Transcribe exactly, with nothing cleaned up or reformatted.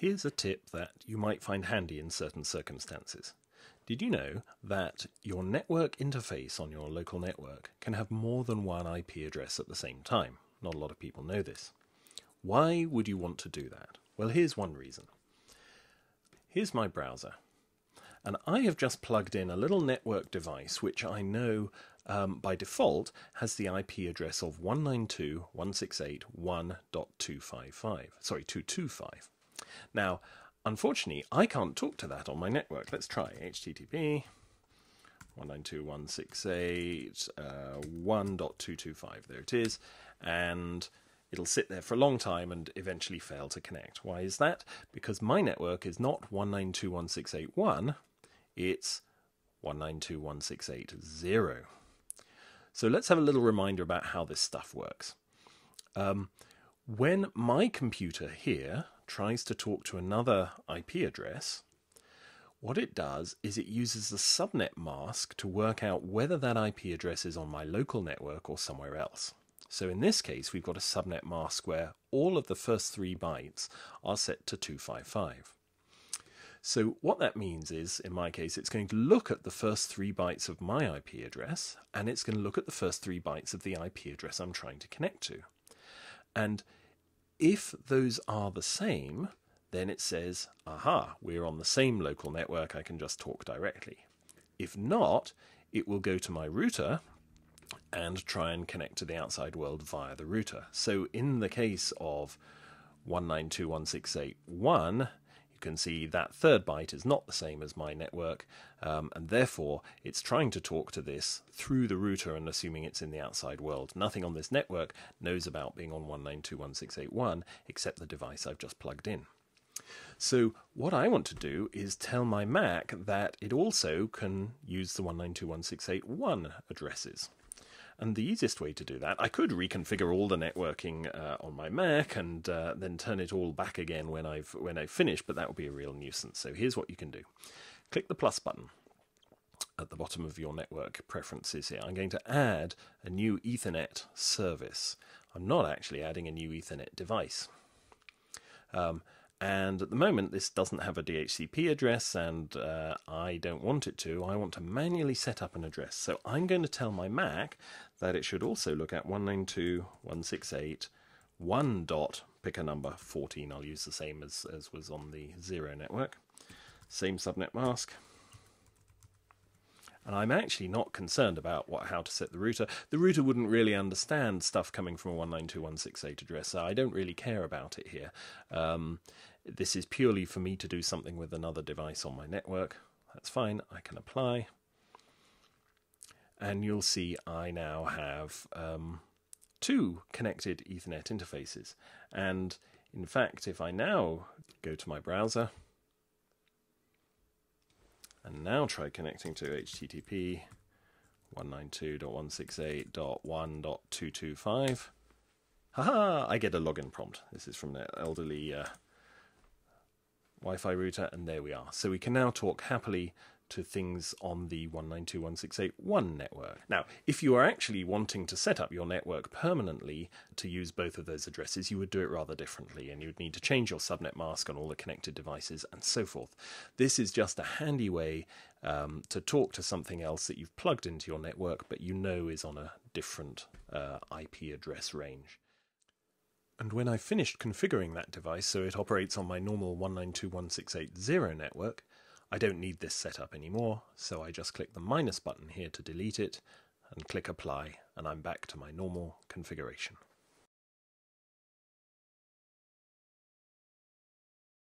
Here's a tip that you might find handy in certain circumstances. Did you know that your network interface on your local network can have more than one I P address at the same time? Not a lot of people know this. Why would you want to do that? Well, here's one reason. Here's my browser, and I have just plugged in a little network device which I know um, by default has the I P address of one ninety-two dot one sixty-eight dot one dot two fifty-five, sorry, two twenty-five. Now, unfortunately, I can't talk to that on my network. Let's try H T T P one ninety-two dot one sixty-eight dot one dot two twenty-five. There it is, and it'll sit there for a long time and eventually fail to connect. Why is that? Because my network is not one ninety-two dot one sixty-eight dot one, it's one ninety-two dot one sixty-eight dot zero. So let's have a little reminder about how this stuff works. Um, when my computer here tries to talk to another I P address, what it does is it uses the subnet mask to work out whether that I P address is on my local network or somewhere else. So in this case, we've got a subnet mask where all of the first three bytes are set to two fifty-five. So what that means is, in my case, it's going to look at the first three bytes of my I P address, and it's going to look at the first three bytes of the I P address I'm trying to connect to. And if those are the same, then it says, aha, we're on the same local network, I can just talk directly. If not, it will go to my router and try and connect to the outside world via the router. So in the case of one ninety-two dot one sixty-eight dot one, you can see that third byte is not the same as my network, um, and therefore it's trying to talk to this through the router and assuming it's in the outside world. Nothing on this network knows about being on one ninety-two dot one sixty-eight dot one except the device I've just plugged in. So what I want to do is tell my Mac that it also can use the one ninety-two dot one sixty-eight dot one addresses. And the easiest way to do that, I could reconfigure all the networking uh, on my Mac and uh, then turn it all back again when I've when I finish, but that would be a real nuisance. So here's what you can do. Click the plus button at the bottom of your network preferences here. I'm going to add a new Ethernet service. I'm not actually adding a new Ethernet device. Um, and at the moment this doesn't have a D H C P address, and uh, I don't want it to. I want to manually set up an address. So I'm going to tell my Mac that it should also look at one ninety-two dot one sixty-eight dot one dot, pick a number, fourteen. I'll use the same as, as was on the zero network. Same subnet mask. And I'm actually not concerned about what, how to set the router. The router wouldn't really understand stuff coming from a one ninety-two dot one sixty-eight dot one address, so I don't really care about it here. Um, this is purely for me to do something with another device on my network. That's fine, I can apply. And you'll see I now have um, two connected Ethernet interfaces. And in fact, if I now go to my browser, and now try connecting to H T T P one ninety-two dot one sixty-eight dot one dot two twenty-five. Haha, I get a login prompt. This is from the elderly uh, Wi-Fi router, and there we are. So we can now talk happily to things on the one ninety-two dot one sixty-eight dot one network. Now, if you are actually wanting to set up your network permanently to use both of those addresses, you would do it rather differently, and you would need to change your subnet mask on all the connected devices and so forth. This is just a handy way um, to talk to something else that you've plugged into your network but you know is on a different uh, I P address range. And when I finished configuring that device so it operates on my normal one ninety-two dot one sixty-eight dot zero network, I don't need this setup anymore, so I just click the minus button here to delete it and click apply, and I'm back to my normal configuration.